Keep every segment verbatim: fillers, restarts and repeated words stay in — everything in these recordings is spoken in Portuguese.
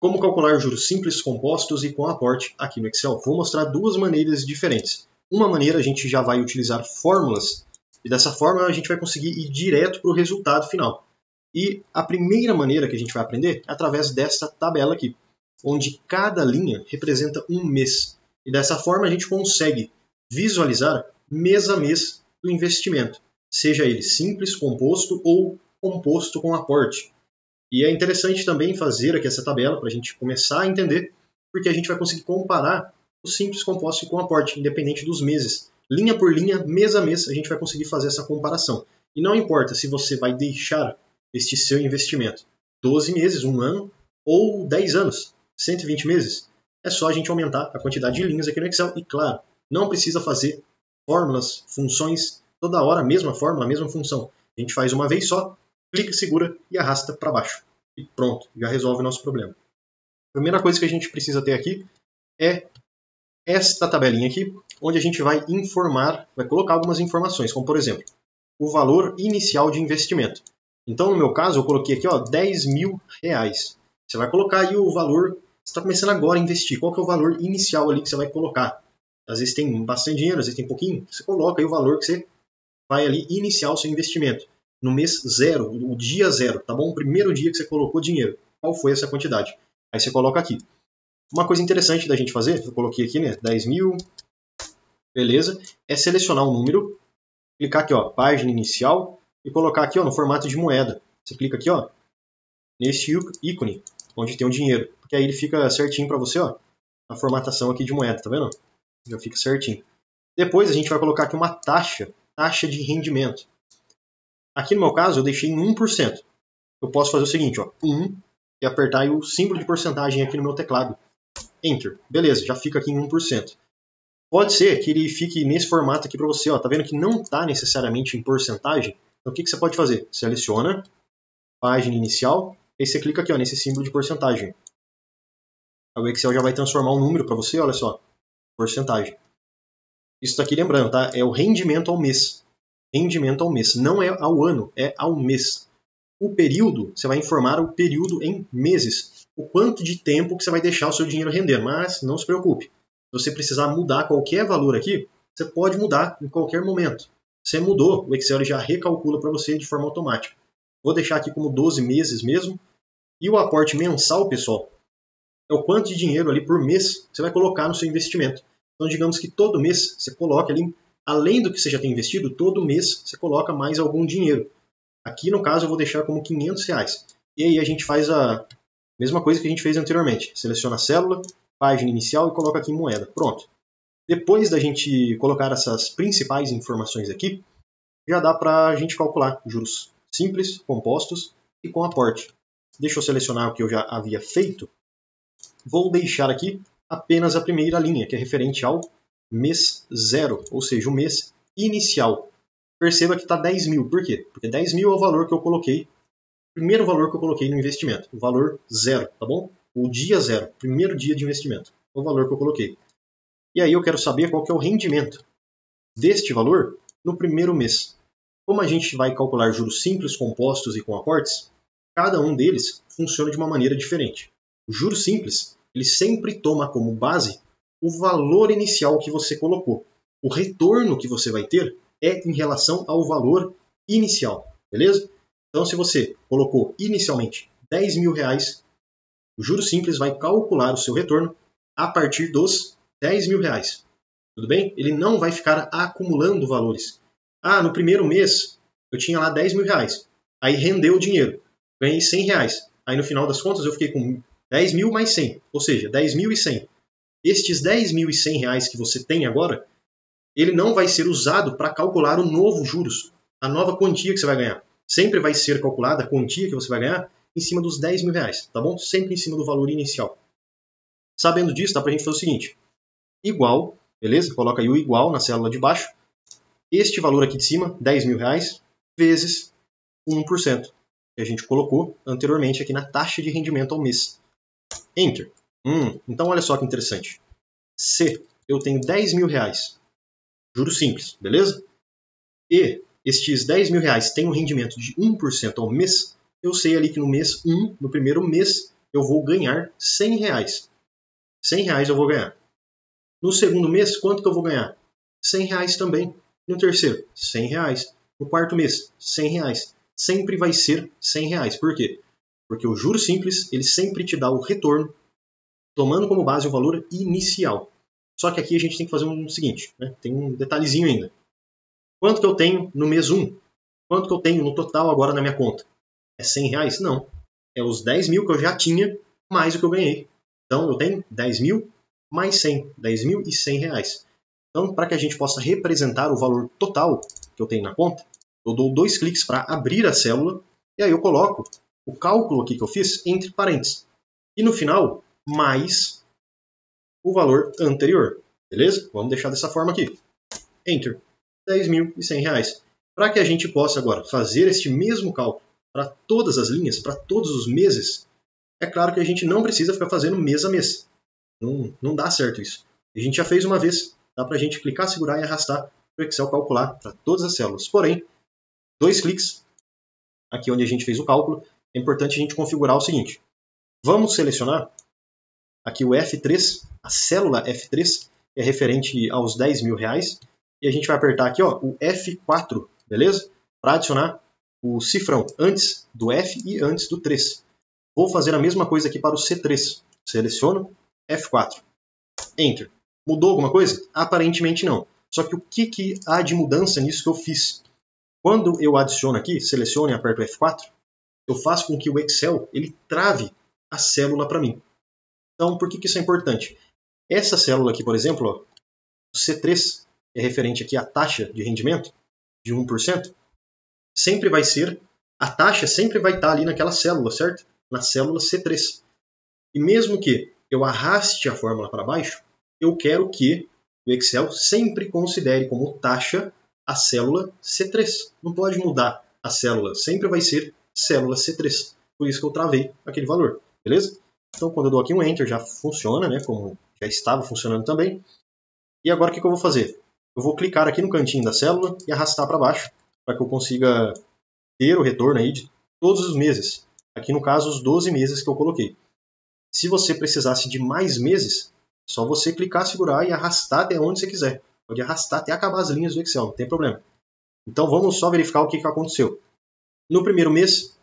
Como calcular juros simples, compostos e com aporte aqui no Excel? Vou mostrar duas maneiras diferentes. Uma maneira a gente já vai utilizar fórmulas e dessa forma a gente vai conseguir ir direto para o resultado final. E a primeira maneira que a gente vai aprender é através desta tabela aqui, onde cada linha representa um mês. E dessa forma a gente consegue visualizar mês a mês do investimento, seja ele simples, composto ou composto com aporte. E é interessante também fazer aqui essa tabela para a gente começar a entender, porque a gente vai conseguir comparar o simples, composto e com aporte, independente dos meses. Linha por linha, mês a mês, a gente vai conseguir fazer essa comparação. E não importa se você vai deixar este seu investimento doze meses, um ano, ou dez anos, cento e vinte meses. É só a gente aumentar a quantidade de linhas aqui no Excel. E claro, não precisa fazer fórmulas, funções, toda hora a mesma fórmula, a mesma função. A gente faz uma vez só. Clica, segura e arrasta para baixo. E pronto, já resolve o nosso problema. A primeira coisa que a gente precisa ter aqui é esta tabelinha aqui, onde a gente vai informar, vai colocar algumas informações, como por exemplo, o valor inicial de investimento. Então, no meu caso, eu coloquei aqui ó, dez mil reais. Você vai colocar aí o valor, você está começando agora a investir, qual que é o valor inicial ali que você vai colocar? Às vezes tem bastante dinheiro, às vezes tem pouquinho, você coloca aí o valor que você vai ali iniciar o seu investimento. No mês zero, o dia zero, tá bom? O primeiro dia que você colocou dinheiro. Qual foi essa quantidade? Aí você coloca aqui. Uma coisa interessante da gente fazer, eu coloquei aqui, né? dez mil, beleza. É selecionar um número, clicar aqui, ó, página inicial, e colocar aqui, ó, no formato de moeda. Você clica aqui, ó, neste ícone, onde tem o dinheiro. Porque aí ele fica certinho para você, ó, a formatação aqui de moeda, tá vendo? Já fica certinho. Depois a gente vai colocar aqui uma taxa, taxa de rendimento. Aqui no meu caso eu deixei em um por cento. Eu posso fazer o seguinte, ó, um e apertar aí o símbolo de porcentagem aqui no meu teclado. Enter. Beleza, já fica aqui em um por cento. Pode ser que ele fique nesse formato aqui para você, ó, tá vendo que não tá necessariamente em porcentagem? Então o que que você pode fazer? Seleciona, página inicial, aí você clica aqui, ó, nesse símbolo de porcentagem. Aí o Excel já vai transformar um número para você, olha só, porcentagem. Isso daqui, lembrando, tá? É o rendimento ao mês. Rendimento ao mês, não é ao ano, é ao mês. O período, você vai informar o período em meses, o quanto de tempo que você vai deixar o seu dinheiro render, mas não se preocupe. Se você precisar mudar qualquer valor aqui, você pode mudar em qualquer momento. Você mudou, o Excel já recalcula para você de forma automática. Vou deixar aqui como doze meses mesmo. E o aporte mensal, pessoal, é o quanto de dinheiro ali por mês você vai colocar no seu investimento. Então, digamos que todo mês você coloca ali, além do que você já tem investido, todo mês você coloca mais algum dinheiro. Aqui, no caso, eu vou deixar como quinhentos reais. E aí a gente faz a mesma coisa que a gente fez anteriormente. Seleciona a célula, página inicial e coloca aqui em moeda. Pronto. Depois da gente colocar essas principais informações aqui, já dá para a gente calcular juros simples, compostos e com aporte. Deixa eu selecionar o que eu já havia feito. Vou deixar aqui apenas a primeira linha, que é referente ao mês zero, ou seja, o mês inicial. Perceba que está dez mil. Por quê? Porque dez mil é o valor que eu coloquei, primeiro valor que eu coloquei no investimento, o valor zero, tá bom? O dia zero, primeiro dia de investimento, o valor que eu coloquei. E aí eu quero saber qual que é o rendimento deste valor no primeiro mês. Como a gente vai calcular juros simples, compostos e com aportes, cada um deles funciona de uma maneira diferente. O juro simples, ele sempre toma como base o valor inicial que você colocou. O retorno que você vai ter é em relação ao valor inicial, beleza? Então, se você colocou inicialmente dez mil reais, o juro simples vai calcular o seu retorno a partir dos dez mil reais. Tudo bem? Ele não vai ficar acumulando valores. Ah, no primeiro mês eu tinha lá dez mil reais, aí rendeu o dinheiro, ganhei cem reais. Aí no final das contas eu fiquei com dez mil mais cem, ou seja, dez mil e cem. Estes dez mil e cem reais que você tem agora, ele não vai ser usado para calcular o novo juros, a nova quantia que você vai ganhar. Sempre vai ser calculada a quantia que você vai ganhar em cima dos dez mil reais, tá bom? Sempre em cima do valor inicial. Sabendo disso, dá para a gente fazer o seguinte. Igual, beleza? Coloca aí o igual na célula de baixo. Este valor aqui de cima, dez mil reais, vezes um por cento, que a gente colocou anteriormente aqui na taxa de rendimento ao mês. Enter. Hum, então, olha só que interessante. Se eu tenho dez mil reais, juros simples, beleza? E estes dez mil reais têm um rendimento de um por cento ao mês, eu sei ali que no mês um, no primeiro mês, eu vou ganhar cem reais. cem reais eu vou ganhar. No segundo mês, quanto que eu vou ganhar? cem reais também. No terceiro, cem reais. No quarto mês, cem reais. Sempre vai ser cem reais. Por quê? Porque o juro simples, ele sempre te dá o retorno, tomando como base o valor inicial. Só que aqui a gente tem que fazer o seguinte, né? Tem um detalhezinho ainda. Quanto que eu tenho no mês um? Quanto que eu tenho no total agora na minha conta? É cem reais? Não. É os dez mil que eu já tinha, mais o que eu ganhei. Então, eu tenho dez mil mais cem. dez mil e cem reais. Então, para que a gente possa representar o valor total que eu tenho na conta, eu dou dois cliques para abrir a célula, e aí eu coloco o cálculo aqui que eu fiz entre parênteses. E no final, mais o valor anterior. Beleza? Vamos deixar dessa forma aqui. Enter. dez mil e cem reais. Para que a gente possa agora fazer este mesmo cálculo para todas as linhas, para todos os meses, é claro que a gente não precisa ficar fazendo mês a mês. Não, não dá certo isso. A gente já fez uma vez. Dá para a gente clicar, segurar e arrastar para o Excel calcular para todas as células. Porém, dois cliques, aqui onde a gente fez o cálculo, é importante a gente configurar o seguinte. Vamos selecionar aqui o F três, a célula F três, que é referente aos dez mil reais. E a gente vai apertar aqui ó, o F quatro, beleza? Para adicionar o cifrão antes do F e antes do três. Vou fazer a mesma coisa aqui para o C três. Seleciono, F quatro. Enter. Mudou alguma coisa? Aparentemente não. Só que o que, que há de mudança nisso que eu fiz? Quando eu adiciono aqui, seleciono e aperto F quatro, eu faço com que o Excel ele trave a célula para mim. Então, por que, que isso é importante? Essa célula aqui, por exemplo, ó, o C três, que é referente aqui à taxa de rendimento de um por cento, sempre vai ser, a taxa sempre vai estar ali naquela célula, certo? Na célula C três. E mesmo que eu arraste a fórmula para baixo, eu quero que o Excel sempre considere como taxa a célula C três. Não pode mudar a célula, sempre vai ser célula C três. Por isso que eu travei aquele valor, beleza? Então, quando eu dou aqui um Enter, já funciona, né? Como já estava funcionando também. E agora, o que, que eu vou fazer? Eu vou clicar aqui no cantinho da célula e arrastar para baixo, para que eu consiga ter o retorno aí de todos os meses. Aqui, no caso, os doze meses que eu coloquei. Se você precisasse de mais meses, é só você clicar, segurar e arrastar até onde você quiser. Pode arrastar até acabar as linhas do Excel, não tem problema. Então, vamos só verificar o que, que aconteceu. No primeiro mês,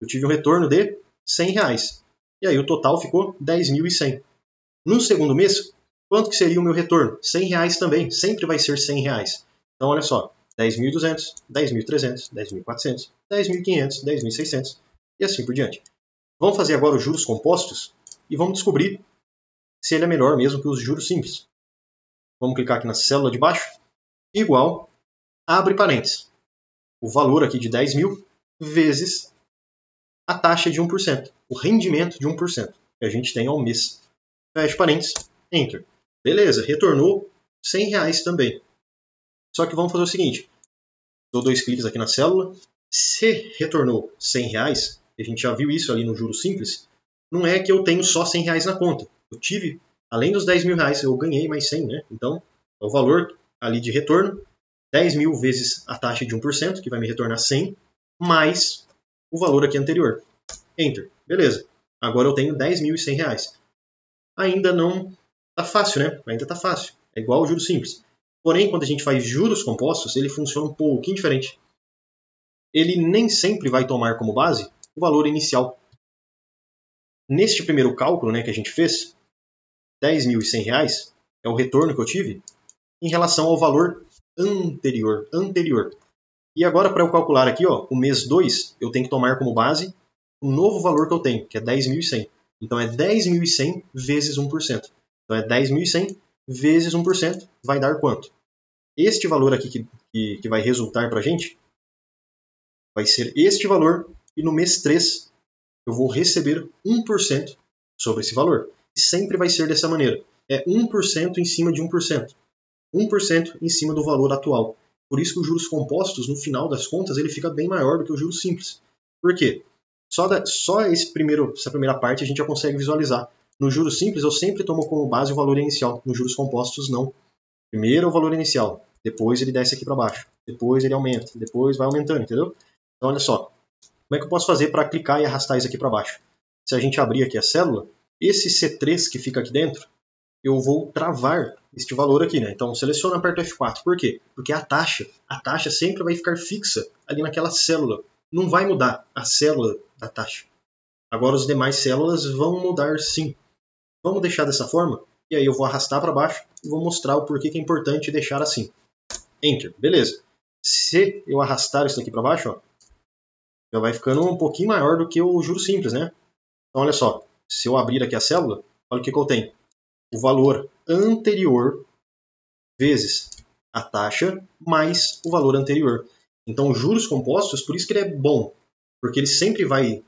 eu tive um retorno de cem reais. E aí, o total ficou dez mil e cem. No segundo mês, quanto que seria o meu retorno? cem reais também. Sempre vai ser cem reais. Então, olha só. dez mil e duzentos, dez mil e trezentos, dez mil e quatrocentos, dez mil e quinhentos, dez mil e seiscentos e assim por diante. Vamos fazer agora os juros compostos e vamos descobrir se ele é melhor mesmo que os juros simples. Vamos clicar aqui na célula de baixo. Igual, abre parênteses. O valor aqui de dez mil vezes a taxa de um por cento. O rendimento de um por cento que a gente tem ao mês. Fecha parênteses. Enter. Beleza, retornou cem reais também. Só que vamos fazer o seguinte. Dou dois cliques aqui na célula. Se retornou cem reais, a gente já viu isso ali no juro simples, não é que eu tenho só cem reais na conta. Eu tive, além dos dez mil reais, eu ganhei mais cem, né? Então, é o valor ali de retorno. dez mil vezes a taxa de um por cento, que vai me retornar cem, mais o valor aqui anterior. Enter. Beleza. Agora eu tenho dez mil e cem reais. Ainda não tá fácil, né? Ainda tá fácil. É igual ao juro simples. Porém, quando a gente faz juros compostos, ele funciona um pouquinho diferente. Ele nem sempre vai tomar como base o valor inicial. Neste primeiro cálculo, né, que a gente fez, dez mil e cem reais é o retorno que eu tive em relação ao valor anterior. anterior. E agora, para eu calcular aqui, ó, o mês dois, eu tenho que tomar como base o novo valor que eu tenho, que é dez mil e cem. Então, é dez mil e cem vezes um por cento. Então, é dez mil e cem vezes um por cento vai dar quanto? Este valor aqui que, que, que vai resultar para a gente vai ser este valor. E no mês três, eu vou receber um por cento sobre esse valor. E sempre vai ser dessa maneira. É um por cento em cima de um por cento. um por cento em cima do valor atual. Por isso que os juros compostos, no final das contas, ele fica bem maior do que o juros simples. Por quê? Só, da, só esse primeiro, essa primeira parte a gente já consegue visualizar. No juros simples, eu sempre tomo como base o valor inicial. Nos juros compostos, não. Primeiro o valor inicial. Depois ele desce aqui para baixo. Depois ele aumenta. Depois vai aumentando, entendeu? Então, olha só. Como é que eu posso fazer para clicar e arrastar isso aqui para baixo? se a gente abrir aqui a célula, esse C três que fica aqui dentro, eu vou travar este valor aqui, né? Então, seleciona, aperta F quatro. Por quê? Porque a taxa, a taxa sempre vai ficar fixa ali naquela célula. Não vai mudar a célula da taxa. Agora, as demais células vão mudar sim. Vamos deixar dessa forma? E aí eu vou arrastar para baixo e vou mostrar o porquê que é importante deixar assim. Enter. Beleza. Se eu arrastar isso daqui para baixo, ó, já vai ficando um pouquinho maior do que o juro simples, né? Então, olha só. Se eu abrir aqui a célula, olha o que, que eu tenho. O valor anterior vezes a taxa mais o valor anterior. Então, juros compostos, por isso que ele é bom. Porque ele sempre vai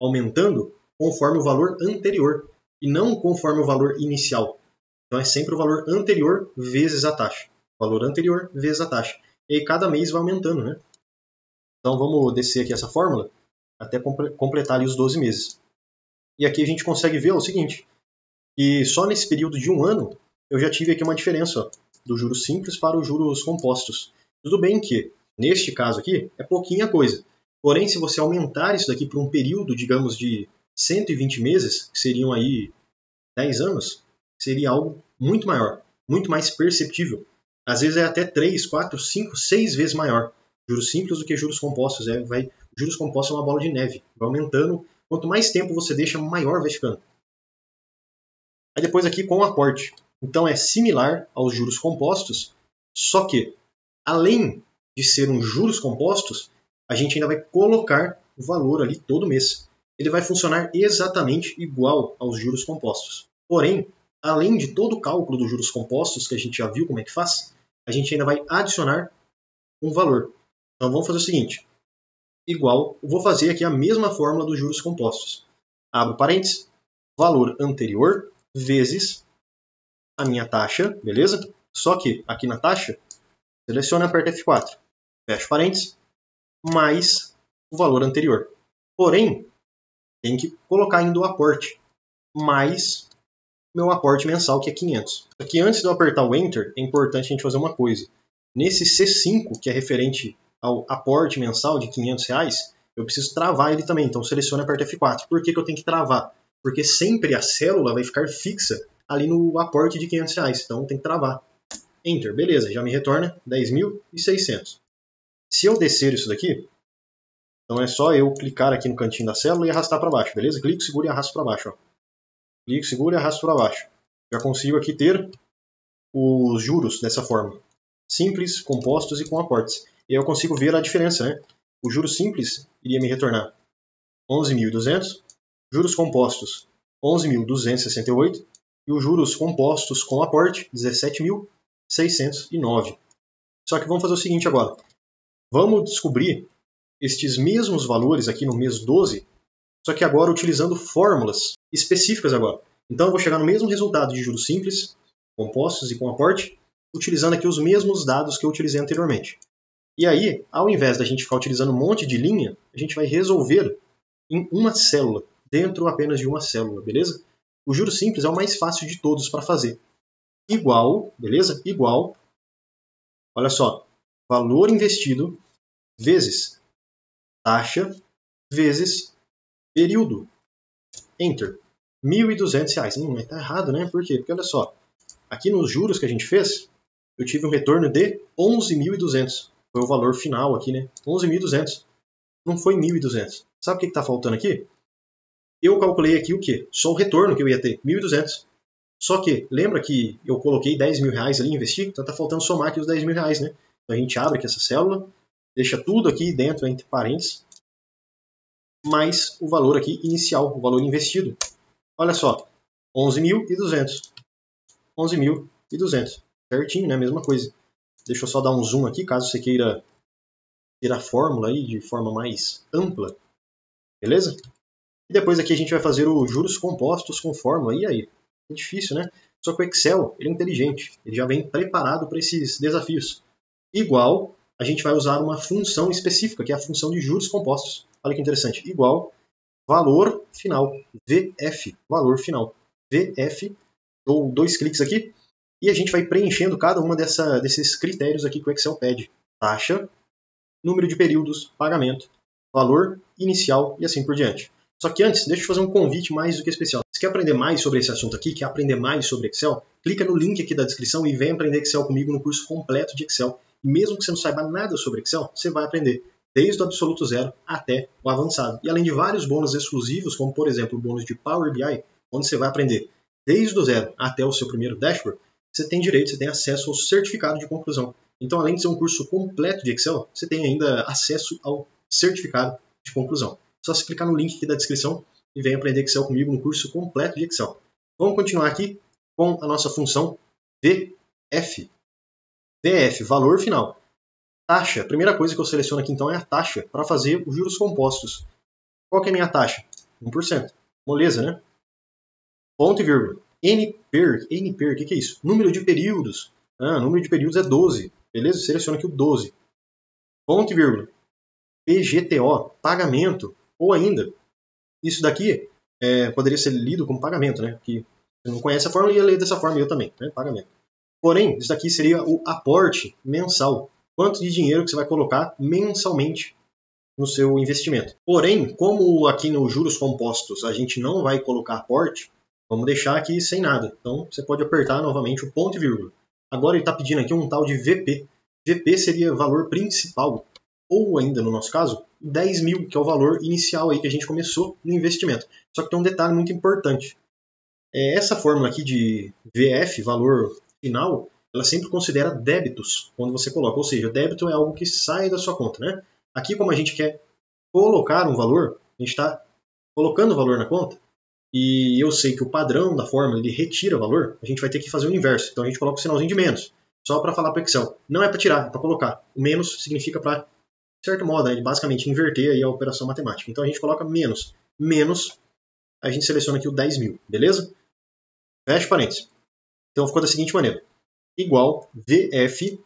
aumentando conforme o valor anterior e não conforme o valor inicial. Então, é sempre o valor anterior vezes a taxa. Valor anterior vezes a taxa. E aí, cada mês vai aumentando, né? Então, vamos descer aqui essa fórmula até completar ali os doze meses. E aqui a gente consegue ver ó, o seguinte. E só nesse período de um ano, eu já tive aqui uma diferença ó, do juros simples para os juros compostos. Tudo bem que, neste caso aqui, é pouquinha coisa. Porém, se você aumentar isso daqui para um período, digamos, de cento e vinte meses, que seriam aí dez anos, seria algo muito maior, muito mais perceptível. Às vezes é até três, quatro, cinco, seis vezes maior juros simples do que juros compostos. É, vai, juros compostos é uma bola de neve, vai aumentando. Quanto mais tempo você deixa, maior vai ficando. Aí depois aqui com o aporte. Então é similar aos juros compostos, só que além de ser um juros compostos, a gente ainda vai colocar o valor ali todo mês. Ele vai funcionar exatamente igual aos juros compostos. Porém, além de todo o cálculo dos juros compostos, que a gente já viu como é que faz, a gente ainda vai adicionar um valor. Então vamos fazer o seguinte. Igual, eu vou fazer aqui a mesma fórmula dos juros compostos. Abro parênteses, valor anterior vezes a minha taxa, beleza? Só que aqui na taxa, seleciona e aperta F quatro, fecha parênteses, mais o valor anterior. Porém, tem que colocar ainda o aporte, mais meu aporte mensal, que é quinhentos. Aqui, antes de eu apertar o Enter, é importante a gente fazer uma coisa. Nesse C cinco, que é referente ao aporte mensal de quinhentos reais, eu preciso travar ele também. Então, seleciona e aperta F quatro. Por que que eu tenho que travar? Porque sempre a célula vai ficar fixa ali no aporte de quinhentos reais. Então, tem que travar. Enter. Beleza, já me retorna dez mil e seiscentos. Se eu descer isso daqui, então é só eu clicar aqui no cantinho da célula e arrastar para baixo, beleza? Clico, seguro e arrasto para baixo. Ó. Clico, seguro e arrasto para baixo. Já consigo aqui ter os juros dessa forma. Simples, compostos e com aportes. E aí eu consigo ver a diferença, né? O juro simples iria me retornar onze mil e duzentos. Juros compostos, onze mil duzentos e sessenta e oito. E os juros compostos com aporte, dezessete mil seiscentos e nove. Só que vamos fazer o seguinte agora. Vamos descobrir estes mesmos valores aqui no mês doze, só que agora utilizando fórmulas específicas agora. Então, eu vou chegar no mesmo resultado de juros simples, compostos e com aporte, utilizando aqui os mesmos dados que eu utilizei anteriormente. E aí, ao invés da gente ficar utilizando um monte de linha, a gente vai resolver em uma célula. Dentro apenas de uma célula, beleza? O juro simples é o mais fácil de todos para fazer. Igual, beleza? Igual, olha só, valor investido vezes taxa vezes período. Enter. mil e duzentos reais. Hum, mas tá errado, né? Por quê? Porque olha só, aqui nos juros que a gente fez, eu tive um retorno de onze mil e duzentos. Foi o valor final aqui, né? onze mil e duzentos. Não foi mil e duzentos. Sabe o que está faltando aqui? Eu calculei aqui o quê? Só o retorno que eu ia ter, mil e duzentos. Só que, lembra que eu coloquei dez mil reais ali, investi? Então tá faltando somar aqui os dez mil reais, né? Então a gente abre aqui essa célula, deixa tudo aqui dentro, entre parênteses, mais o valor aqui inicial, o valor investido. Olha só, onze mil e duzentos. onze mil e duzentos. Certinho, né? Mesma coisa. Deixa eu só dar um zoom aqui, caso você queira ter a fórmula aí de forma mais ampla. Beleza? E depois aqui a gente vai fazer os juros compostos com fórmula. E aí? É difícil, né? Só que o Excel, ele é inteligente. Ele já vem preparado para esses desafios. Igual, a gente vai usar uma função específica, que é a função de juros compostos. Olha que interessante. Igual, valor final. V F. Valor final. V F. Dou dois cliques aqui. E a gente vai preenchendo cada uma dessa, desses critérios aqui que o Excel pede. Taxa, número de períodos, pagamento, valor inicial e assim por diante. Só que antes, deixa eu fazer um convite mais do que especial. Se quer aprender mais sobre esse assunto aqui, quer aprender mais sobre Excel, clica no link aqui da descrição e vem aprender Excel comigo no curso completo de Excel. E mesmo que você não saiba nada sobre Excel, você vai aprender, desde o absoluto zero até o avançado. E além de vários bônus exclusivos, como por exemplo o bônus de Power B I, onde você vai aprender desde o zero até o seu primeiro dashboard, você tem direito, você tem acesso ao certificado de conclusão. Então, além de ser um curso completo de Excel, você tem ainda acesso ao certificado de conclusão. Só se clicar no link aqui da descrição e vem aprender Excel comigo no curso completo de Excel. Vamos continuar aqui com a nossa função V F. V F, valor final. Taxa. A primeira coisa que eu seleciono aqui então é a taxa para fazer os juros compostos. Qual que é a minha taxa? um por cento. Moleza, né? Ponto e vírgula. N P E R. N P E R, o que, que é isso? Número de períodos. Ah, número de períodos é doze. Beleza? Seleciono aqui o doze. Ponto e vírgula. P G T O. Pagamento. Ou ainda, isso daqui é, poderia ser lido como pagamento, né? Porque você não conhece a fórmula e ia ler dessa forma, eu também, né? Pagamento. Porém, isso daqui seria o aporte mensal. Quanto de dinheiro que você vai colocar mensalmente no seu investimento. Porém, como aqui nos juros compostos a gente não vai colocar aporte, vamos deixar aqui sem nada. Então, você pode apertar novamente o ponto e vírgula. Agora ele está pedindo aqui um tal de V P. V P seria valor principal. Ou ainda, no nosso caso, dez mil, que é o valor inicial aí que a gente começou no investimento. Só que tem um detalhe muito importante. É, essa fórmula aqui de V F, valor final, ela sempre considera débitos quando você coloca. Ou seja, débito é algo que sai da sua conta, né? Aqui, como a gente quer colocar um valor, a gente está colocando o valor na conta, e eu sei que o padrão da fórmula ele retira valor, a gente vai ter que fazer o inverso. Então, a gente coloca o sinalzinho de menos, só para falar para o Excel. Não é para tirar, é para colocar. O menos significa para... de certo modo, ele basicamente inverter aí a operação matemática. Então, a gente coloca menos. Menos, a gente seleciona aqui o dez mil, beleza? Fecha parênteses. Então, ficou da seguinte maneira. Igual, V F,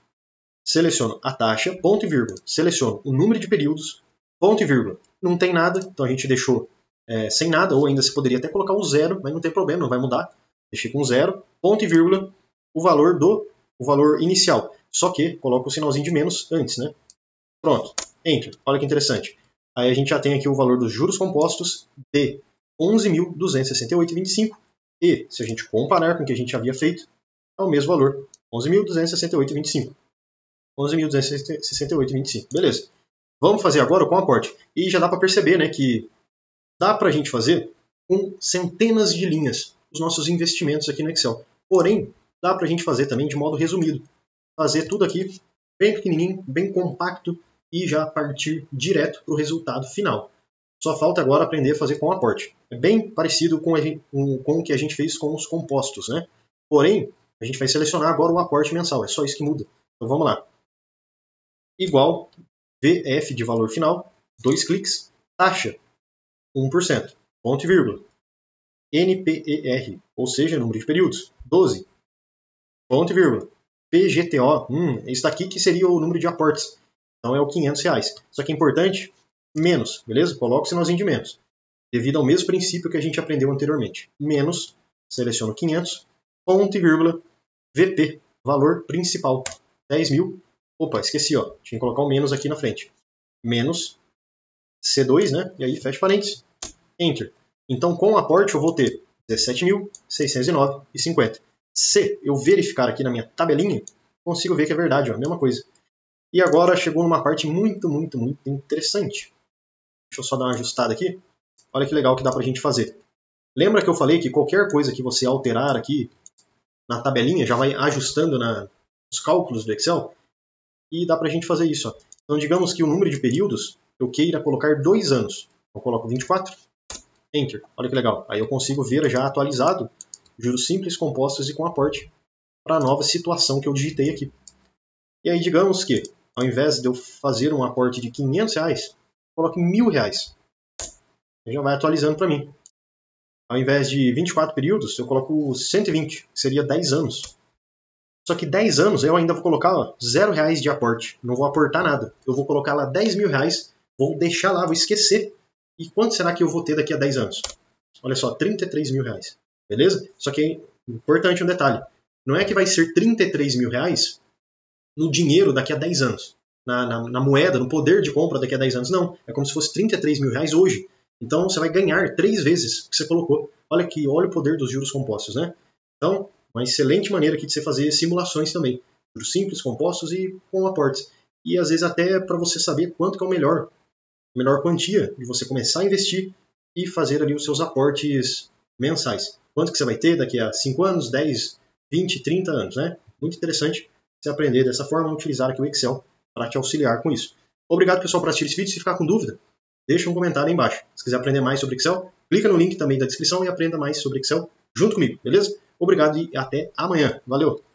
seleciono a taxa, ponto e vírgula. Seleciono o número de períodos, ponto e vírgula. Não tem nada, então a gente deixou é, sem nada, ou ainda se poderia até colocar um zero, mas não tem problema, não vai mudar. Deixei com zero, ponto e vírgula, o valor do o valor inicial. Só que coloca o sinalzinho de menos antes, né? Pronto, enter. Olha que interessante. Aí a gente já tem aqui o valor dos juros compostos de onze mil duzentos e sessenta e oito reais e vinte e cinco centavos. E, se a gente comparar com o que a gente havia feito, é o mesmo valor, onze mil duzentos e sessenta e oito reais e vinte e cinco centavos. onze mil duzentos e sessenta e oito reais e vinte e cinco centavos, beleza. Vamos fazer agora com aporte. E já dá para perceber, né, que dá para a gente fazer com centenas de linhas os nossos investimentos aqui no Excel. Porém, dá para a gente fazer também de modo resumido. Fazer tudo aqui bem pequenininho, bem compacto, e já partir direto para o resultado final. Só falta agora aprender a fazer com aporte. É bem parecido com, a gente, com, com o que a gente fez com os compostos, né? Porém, a gente vai selecionar agora o aporte mensal, é só isso que muda. Então vamos lá. Igual, V F de valor final, dois cliques, taxa, um por cento, ponto e vírgula. N P E R, ou seja, número de períodos, doze, ponto e vírgula. P G T O, hum, isso daqui que seria o número de aportes. Então é o quinhentos reais. Só que é importante, menos, beleza? Coloca o sinalzinho de menos. Devido ao mesmo princípio que a gente aprendeu anteriormente. Menos, seleciono quinhentos, ponto e vírgula, V P, valor principal, dez mil. Opa, esqueci, ó. Tinha que colocar o menos aqui na frente. Menos, C dois, né? E aí fecha parênteses, enter. Então com o aporte eu vou ter dezessete mil seiscentos e nove reais e cinquenta centavos. Se eu verificar aqui na minha tabelinha, consigo ver que é verdade, ó, a mesma coisa. E agora chegou numa parte muito, muito, muito interessante. Deixa eu só dar uma ajustada aqui. Olha que legal que dá pra gente fazer. Lembra que eu falei que qualquer coisa que você alterar aqui na tabelinha, já vai ajustando na, nos cálculos do Excel? E dá pra gente fazer isso, ó. Então, digamos que o número de períodos, eu queira colocar dois anos. Eu coloco vinte e quatro, enter. Olha que legal. Aí eu consigo ver já atualizado juros simples, compostos e com aporte para a nova situação que eu digitei aqui. E aí, digamos que ao invés de eu fazer um aporte de quinhentos reais, coloque mil reais. Já vai atualizando para mim. Ao invés de vinte e quatro períodos, eu coloco cento e vinte, que seria dez anos. Só que dez anos eu ainda vou colocar ó, zero reais de aporte. Não vou aportar nada. Eu vou colocar lá dez mil reais, vou deixar lá, vou esquecer. E quanto será que eu vou ter daqui a dez anos? Olha só, trinta e três mil reais. Beleza? Só que é importante um detalhe. Não é que vai ser trinta e três mil reais no dinheiro daqui a dez anos, na, na, na moeda, no poder de compra daqui a dez anos, não. É como se fosse trinta e três mil reais hoje. Então, você vai ganhar três vezes o que você colocou. Olha aqui, olha o poder dos juros compostos, né? Então, uma excelente maneira aqui de você fazer simulações também. Juros simples, compostos e com aportes. E, às vezes, até para você saber quanto que é o melhor, a melhor quantia de você começar a investir e fazer ali os seus aportes mensais. Quanto que você vai ter daqui a cinco anos, dez, vinte, trinta anos, né? Muito interessante você aprender dessa forma, utilizar aqui o Excel para te auxiliar com isso. Obrigado, pessoal, por assistir esse vídeo. Se ficar com dúvida, deixa um comentário aí embaixo. Se quiser aprender mais sobre Excel, clica no link também da descrição e aprenda mais sobre Excel junto comigo, beleza? Obrigado e até amanhã. Valeu!